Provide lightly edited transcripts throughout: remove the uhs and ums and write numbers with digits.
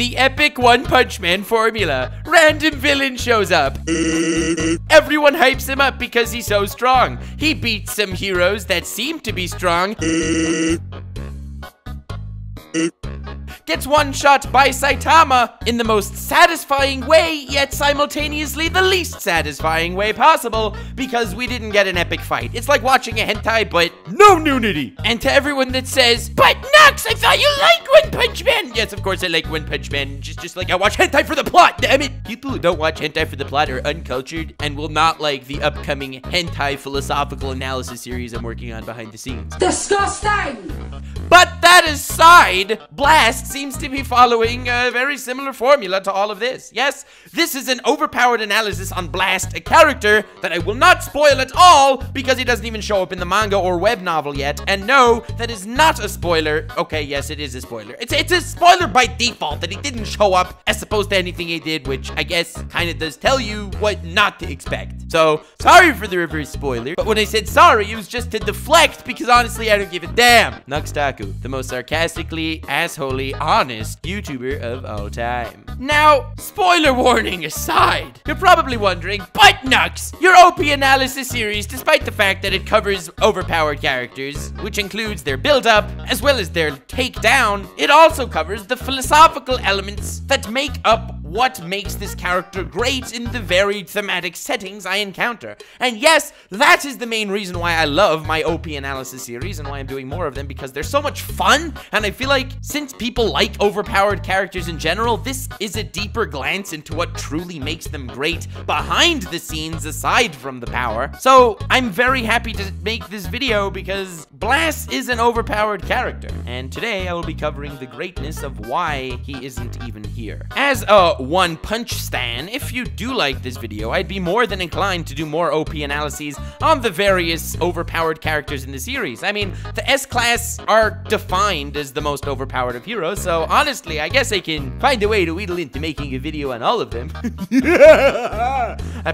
the epic One Punch Man formula. Random villain shows up. Everyone hypes him up because he's so strong. He beats some heroes that seem to be strong. Gets one-shot by Saitama in the most satisfying way, yet simultaneously the least satisfying way possible, because we didn't get an epic fight. It's like watching a hentai, but no nudity. And to everyone that says, but Nux, I thought you liked One Punch Man. Yes, of course I like One Punch Man. Just like I watch hentai for the plot, damn it. People who don't watch hentai for the plot are uncultured and will not like the upcoming hentai philosophical analysis series I'm working on behind the scenes. Disgusting! But that aside, Blast seems to be following a very similar formula to all of this. Yes, this is an overpowered analysis on Blast, a character that I will not spoil at all because he doesn't even show up in the manga or web novel yet. And no, that is not a spoiler. Okay, yes, it is a spoiler. It's a spoiler by default that he didn't show up as opposed to anything he did, which I guess kind of does tell you what not to expect. So, sorry for the reverse spoiler, but when I said sorry, it was just to deflect because honestly, I don't give a damn. Nux Taku, the most sarcastically, assholey, honest YouTuber of all time. Now, spoiler warning aside, you're probably wondering, but Nux, your OP analysis series, despite the fact that it covers overpowered characters, which includes their build-up, as well as their takedown, it also covers the philosophical elements that make up what makes this character great in the varied thematic settings I encounter. And yes, that is the main reason why I love my OP analysis series and why I'm doing more of them, because they're so much fun, and I feel like since people like overpowered characters in general, this is a deeper glance into what truly makes them great behind the scenes aside from the power. So I'm very happy to make this video because Blast is an overpowered character, and today I will be covering the greatness of why he isn't even here. As a One Punch stan, if you do like this video, I'd be more than inclined to do more OP analyses on the various overpowered characters in the series. I mean, the S-Class are defined as the most overpowered of heroes, so honestly, I guess I can find a way to wheedle into making a video on all of them. I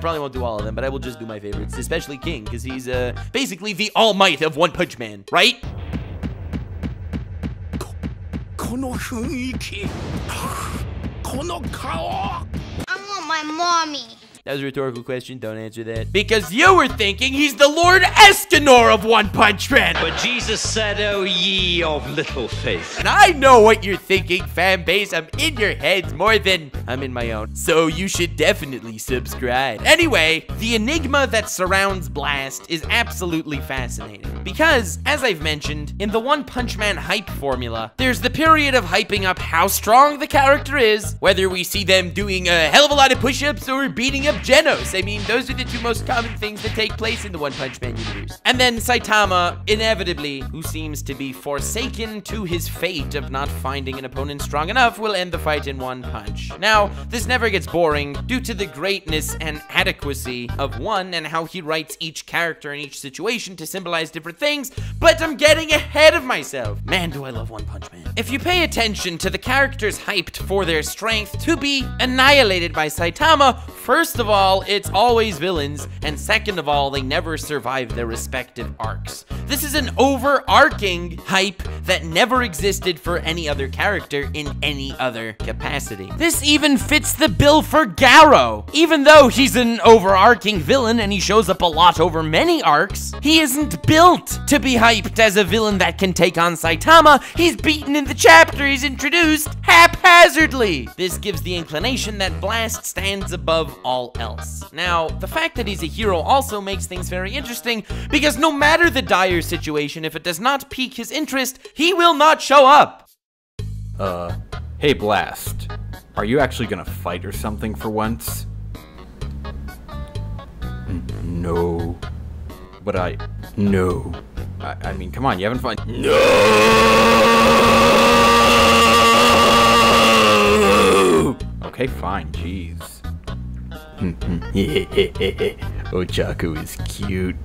probably won't do all of them, but I will just do my favorites, especially King, because he's basically the All Might of One Punch Man, right? I want my mommy. That was a rhetorical question, don't answer that. Because you were thinking he's the Lord Escanor of One Punch Man. But Jesus said, oh ye of little faith. And I know what you're thinking, fanbase. I'm in your heads more than I'm in my own. So you should definitely subscribe. Anyway, the enigma that surrounds Blast is absolutely fascinating. Because, as I've mentioned, in the One Punch Man hype formula, there's the period of hyping up how strong the character is, whether we see them doing a hell of a lot of push-ups or beating up Genos. I mean, those are the two most common things that take place in the One Punch Man universe. And then Saitama, inevitably, who seems to be forsaken to his fate of not finding an opponent strong enough, will end the fight in one punch. Now, this never gets boring due to the greatness and adequacy of One and how he writes each character in each situation to symbolize different things, but I'm getting ahead of myself. Man, do I love One Punch Man. If you pay attention to the characters hyped for their strength to be annihilated by Saitama, first of all, it's always villains, and second of all, they never survive their respective arcs. This is an overarching hype that never existed for any other character in any other capacity. This even fits the bill for Garou. Even though he's an overarching villain and he shows up a lot over many arcs, he isn't built to be hyped as a villain that can take on Saitama. He's beaten in the chapter he's introduced haphazardly. This gives the inclination that Blast stands above all else. Now, the fact that he's a hero also makes things very interesting because no matter the dire situation, if it does not pique his interest, he will not show up. Hey Blast, are you actually gonna fight or something for once? No. But I mean, come on, you haven't fought. No! Okay, fine, jeez. Oh, Chaku is cute.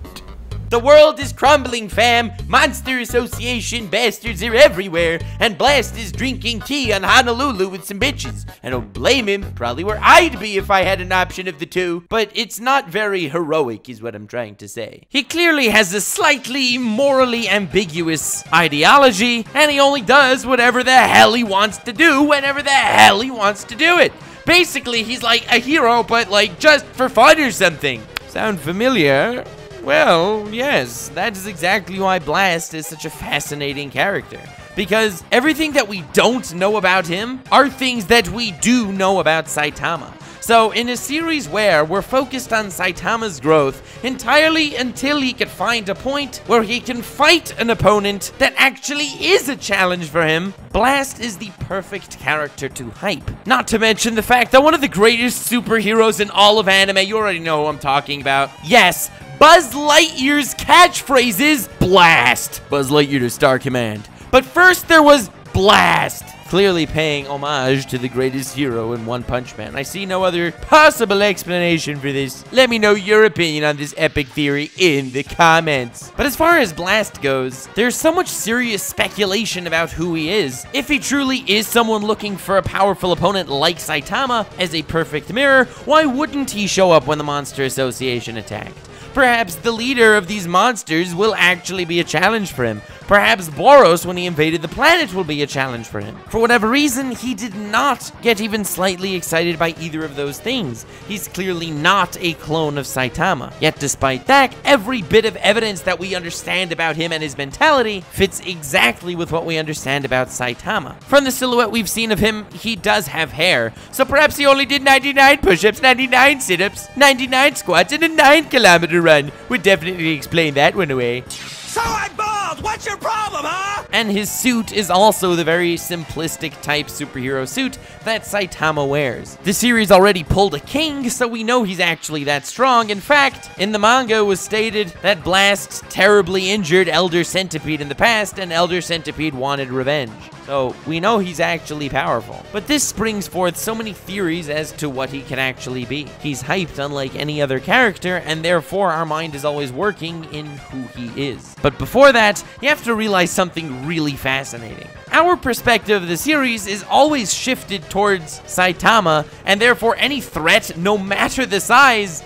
The world is crumbling, fam. Monster Association bastards are everywhere. And Blast is drinking tea on Honolulu with some bitches. I don't blame him. Probably where I'd be if I had an option of the two. But it's not very heroic is what I'm trying to say. He clearly has a slightly morally ambiguous ideology. And he only does whatever the hell he wants to do whenever the hell he wants to do it. Basically, he's like a hero, but like just for fun or something. Sound familiar? Well, yes, that is exactly why Blast is such a fascinating character. Because everything that we don't know about him are things that we do know about Saitama. So in a series where we're focused on Saitama's growth entirely until he could find a point where he can fight an opponent that actually is a challenge for him, Blast is the perfect character to hype. Not to mention the fact that one of the greatest superheroes in all of anime, you already know who I'm talking about, yes, Buzz Lightyear's catchphrase is Blast! Buzz Lightyear to Star Command. But first there was Blast! Clearly paying homage to the greatest hero in One Punch Man. I see no other possible explanation for this. Let me know your opinion on this epic theory in the comments. But as far as Blast goes, there's so much serious speculation about who he is. If he truly is someone looking for a powerful opponent like Saitama as a perfect mirror, why wouldn't he show up when the Monster Association attacked? Perhaps the leader of these monsters will actually be a challenge for him. Perhaps Boros, when he invaded the planet, will be a challenge for him. For whatever reason, he did not get even slightly excited by either of those things. He's clearly not a clone of Saitama. Yet despite that, every bit of evidence that we understand about him and his mentality fits exactly with what we understand about Saitama. From the silhouette we've seen of him, he does have hair. So perhaps he only did 99 push-ups, 99 sit-ups, 99 squats, and a 9-kilometer run. Would definitely explain that one away. So I'm bald! What's your problem, huh? And his suit is also the very simplistic type superhero suit that Saitama wears. The series already pulled a King, so we know he's actually that strong. In fact, in the manga it was stated that Blast terribly injured Elder Centipede in the past, and Elder Centipede wanted revenge. So we know he's actually powerful. But this brings forth so many theories as to what he can actually be. He's hyped unlike any other character, and therefore our mind is always working in who he is. But before that, you have to realize something really fascinating. Our perspective of the series is always shifted towards Saitama, and therefore any threat, no matter the size,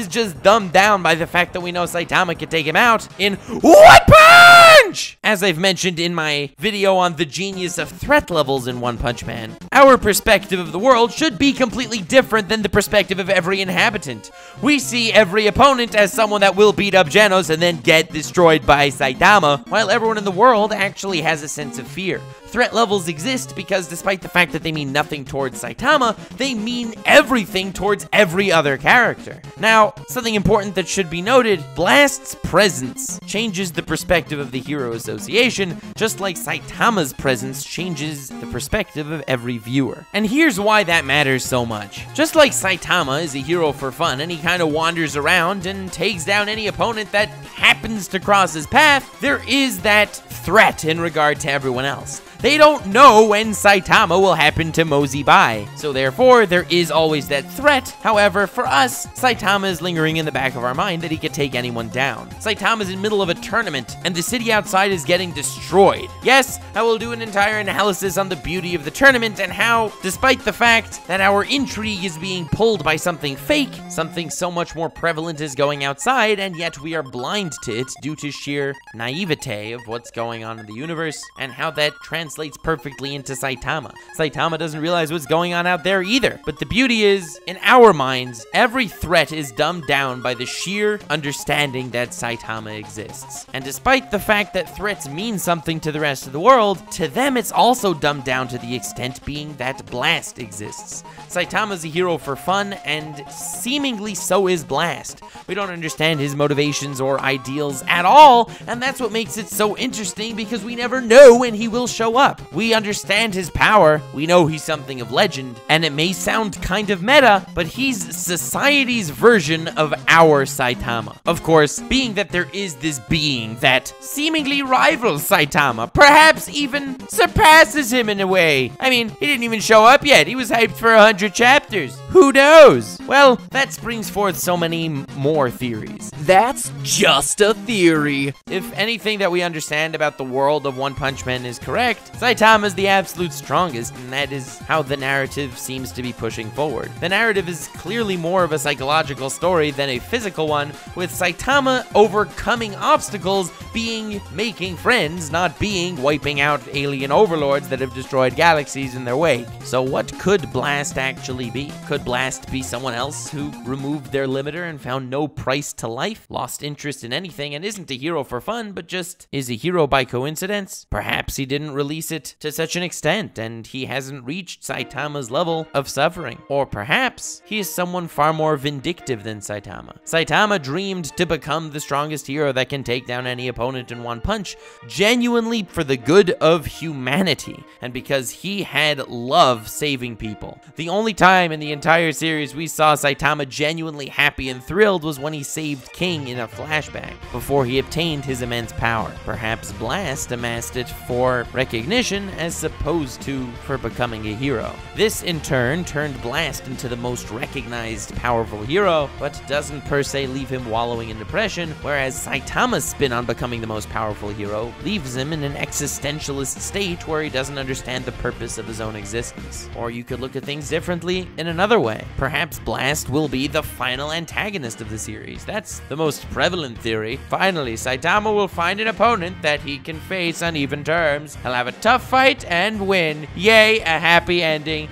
is just dumbed down by the fact that we know Saitama could take him out in one punch! As I've mentioned in my video on the genius of threat levels in One Punch Man, our perspective of the world should be completely different than the perspective of every inhabitant. We see every opponent as someone that will beat up Genos and then get destroyed by Saitama, while everyone in the world actually has a sense of fear. Threat levels exist because despite the fact that they mean nothing towards Saitama, they mean everything towards every other character. Now, something important that should be noted, Blast's presence changes the perspective of the Hero Association, just like Saitama's presence changes the perspective of every viewer. And here's why that matters so much. Just like Saitama is a hero for fun and he kind of wanders around and takes down any opponent that happens to cross his path, there is that threat in regard to everyone else. They don't know when Saitama will happen to mosey by, so therefore there is always that threat. However, for us, Saitama is lingering in the back of our mind that he could take anyone down. Saitama is in the middle of a tournament, and the city outside is getting destroyed. Yes, I will do an entire analysis on the beauty of the tournament and how, despite the fact that our intrigue is being pulled by something fake, something so much more prevalent is going outside, and yet we are blind to it due to sheer naivete of what's going on in the universe and how that translates perfectly into Saitama. Saitama doesn't realize what's going on out there either. But the beauty is, in our minds, every threat is dumbed down by the sheer understanding that Saitama exists. And despite the fact that threats mean something to the rest of the world, to them it's also dumbed down to the extent being that Blast exists. Saitama's a hero for fun, and seemingly so is Blast. We don't understand his motivations or ideals at all, and that's what makes it so interesting because we never know when he will show up. We understand his power, we know he's something of legend, and it may sound kind of meta, but he's society's version of our Saitama. Of course, being that there is this being that seemingly rivals Saitama, perhaps even surpasses him in a way. I mean, he didn't even show up yet, he was hyped for 100 chapters. Who knows? Well, that springs forth so many more theories. That's just a theory. If anything that we understand about the world of One Punch Man is correct, Saitama's the absolute strongest, and that is how the narrative seems to be pushing forward. The narrative is clearly more of a psychological story than a physical one, with Saitama overcoming obstacles, making friends, not wiping out alien overlords that have destroyed galaxies in their wake. So what could Blast actually be? Could Blast be someone else who removed their limiter and found no price to life, lost interest in anything, and isn't a hero for fun, but just is a hero by coincidence? Perhaps he didn't release it to such an extent, and he hasn't reached Saitama's level of suffering. Or perhaps he is someone far more vindictive than Saitama. Saitama dreamed to become the strongest hero that can take down any opponent in one punch, genuinely for the good of humanity, and because he had love saving people. The only time in the entire series we saw Saitama genuinely happy and thrilled was when he saved King in a flashback, before he obtained his immense power. Perhaps Blast amassed it for recognition as opposed to for becoming a hero. This in turn turned Blast into the most recognized powerful hero, but doesn't per se leave him wallowing in depression, whereas Saitama's spin on becoming the most powerful hero leaves him in an existentialist state where he doesn't understand the purpose of his own existence. Or you could look at things differently in another way. Perhaps Blast will be the final antagonist of the series. That's the most prevalent theory. Finally, Saitama will find an opponent that he can face on even terms. He'll have a tough fight and win. Yay, a happy ending.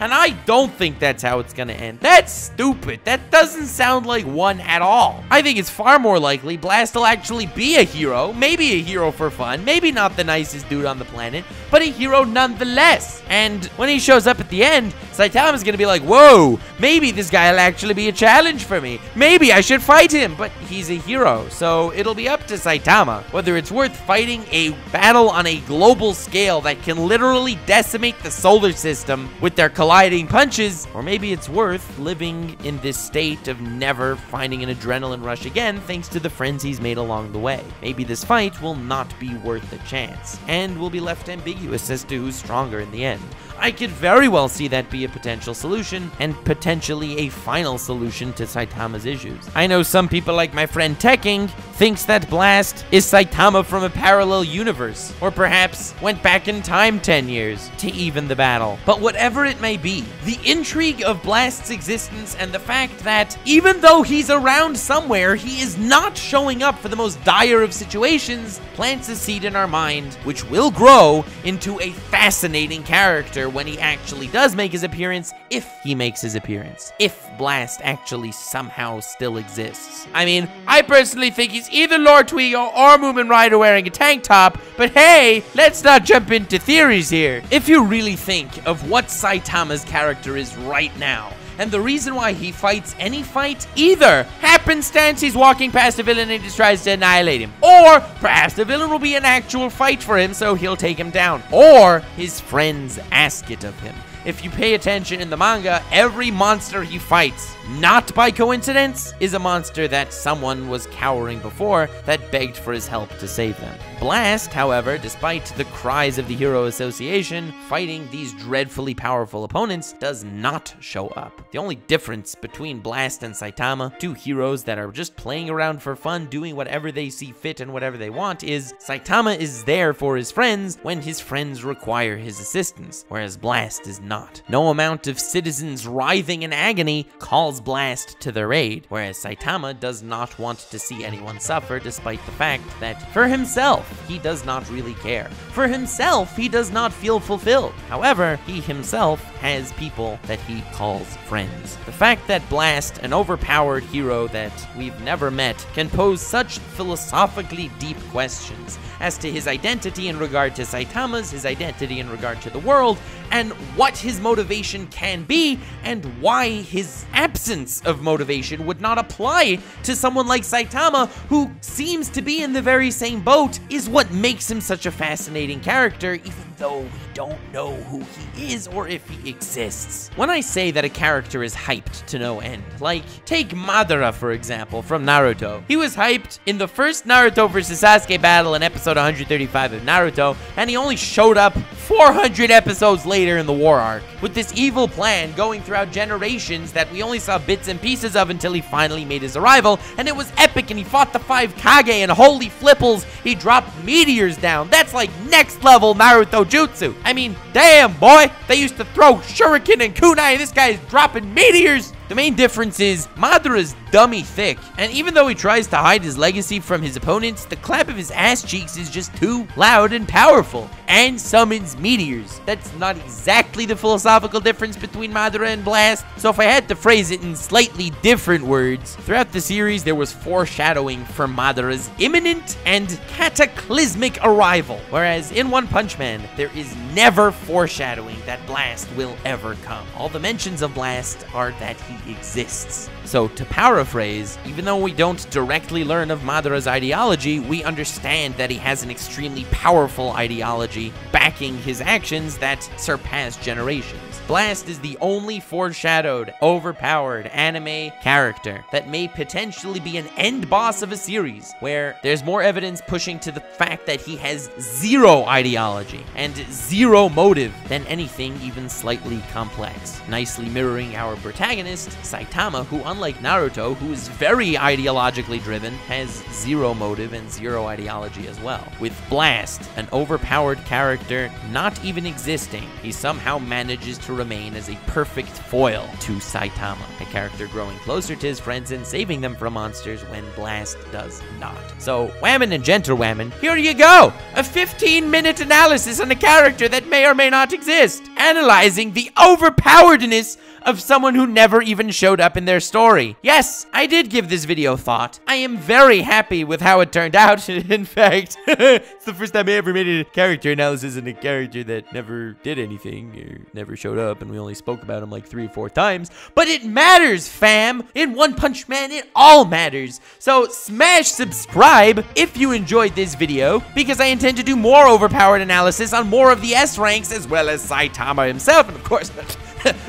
And I don't think that's how it's gonna end. That's stupid. That doesn't sound like one at all. I think it's far more likely Blast will actually be a hero, maybe a hero for fun, maybe not the nicest dude on the planet, but a hero nonetheless. And when he shows up at the end, Saitama's gonna be like, whoa, maybe this guy'll actually be a challenge for me. Maybe I should fight him, but he's a hero, so it'll be up to Saitama whether it's worth fighting a battle on a global scale that can literally decimate the solar system with their colliding punches, or maybe it's worth living in this state of never finding an adrenaline rush again thanks to the friends he's made along the way. Maybe this fight will not be worth the chance, and we'll be left ambiguous as to who's stronger in the end. I could very well see that be a potential solution, and potentially a final solution to Saitama's issues. I know some people, like my friend Tekking, thinks that Blast is Saitama from a parallel universe, or perhaps went back in time 10 years to even the battle. But whatever it may be, the intrigue of Blast's existence and the fact that even though he's around somewhere, he is not showing up for the most dire of situations plants a seed in our mind, which will grow into a fascinating character when he actually does make his appearance, if he makes his appearance, if Blast actually somehow still exists. I mean, I personally think he's either Lord Twigo or Mumen Rider wearing a tank top, but hey, let's not jump into theories here. If you really think of what Saitama's character is right now, and the reason why he fights any fight, either happenstance he's walking past a villain and he just tries to annihilate him, or perhaps the villain will be an actual fight for him so he'll take him down, or his friends ask it of him. If you pay attention in the manga, every monster he fights, not by coincidence, is a monster that someone was cowering before that begged for his help to save them. Blast, however, despite the cries of the Hero Association, fighting these dreadfully powerful opponents, does not show up. The only difference between Blast and Saitama, two heroes that are just playing around for fun, doing whatever they see fit and whatever they want, is Saitama is there for his friends when his friends require his assistance, whereas Blast is not. No amount of citizens writhing in agony calls Blast to their aid, whereas Saitama does not want to see anyone suffer, despite the fact that for himself, he does not really care. For himself, he does not feel fulfilled. However, he himself has people that he calls friends. The fact that Blast, an overpowered hero that we've never met, can pose such philosophically deep questions as to his identity in regard to Saitama's, his identity in regard to the world, and what his motivation can be, and why his absence of motivation would not apply to someone like Saitama, who seems to be in the very same boat, is what makes him such a fascinating character, even though we don't know who he is or if he exists. When I say that a character is hyped to no end, like take Madara for example from Naruto. He was hyped in the first Naruto vs Sasuke battle in episode 135 of Naruto, and he only showed up 400 episodes later in the war arc, with this evil plan going throughout generations that we only saw bits and pieces of until he finally made his arrival, and it was epic, and he fought the 5 Kage, and holy flipples, he dropped meteors down. That's like next level Naruto jutsu. I mean, damn boy, they used to throw shuriken and kunai, and this guy is dropping meteors. The main difference is Madara's dummy thick, and even though he tries to hide his legacy from his opponents, the clap of his ass cheeks is just too loud and powerful, and summons meteors. That's not exactly the philosophical difference between Madara and Blast, so if I had to phrase it in slightly different words, throughout the series there was foreshadowing for Madara's imminent and cataclysmic arrival, whereas in One Punch Man, there is never foreshadowing that Blast will ever come. All the mentions of Blast are that he exists. So to paraphrase, even though we don't directly learn of Madara's ideology, we understand that he has an extremely powerful ideology backing his actions that surpass generations. Blast is the only foreshadowed, overpowered anime character that may potentially be an end boss of a series, where there's more evidence pushing to the fact that he has zero ideology and zero motive than anything even slightly complex, nicely mirroring our protagonist Saitama, who unlike Naruto, who is very ideologically driven, has zero motive and zero ideology as well. With Blast, an overpowered character not even existing, he somehow manages to remain as a perfect foil to Saitama, a character growing closer to his friends and saving them from monsters when Blast does not. So whammin' and gentle whammin', here you go! A 15-minute analysis on a character that may or may not exist, analyzing the overpoweredness of someone who never even showed up in their story. Yes, I did give this video thought. I am very happy with how it turned out. In fact, it's the first time I ever made a character analysis in a character that never did anything or never showed up, and we only spoke about him like 3 or 4 times. But it matters, fam! In One Punch Man, it all matters. So smash subscribe if you enjoyed this video, because I intend to do more overpowered analysis on more of the S ranks, as well as Saitama himself, and of course,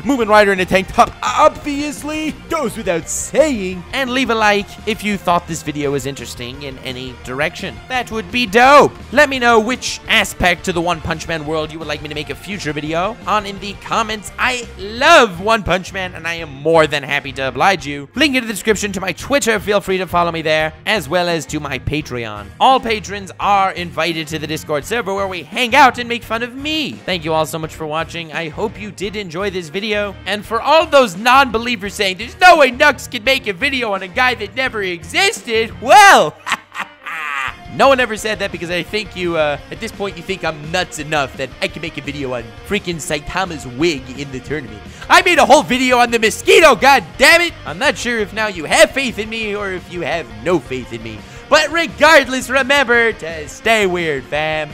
Mumen Rider in a tank top obviously goes without saying. And leave a like if you thought this video was interesting in any direction. That would be dope. Let me know which aspect to the One Punch Man world you would like me to make a future video on in the comments. I love One Punch Man, and I am more than happy to oblige you. Link in the description to my Twitter. Feel free to follow me there, as well as to my Patreon. All patrons are invited to the Discord server where we hang out and make fun of me. Thank you all so much for watching. I hope you did enjoy this video, and for all those non-believers saying there's no way Nux could make a video on a guy that never existed, well, no one ever said that, because I think you, at this point, you think I'm nuts enough that I can make a video on freaking Saitama's wig in the tournament. I made a whole video on the mosquito, god damn it! I'm not sure if now you have faith in me or if you have no faith in me, but regardless, remember to stay weird, fam.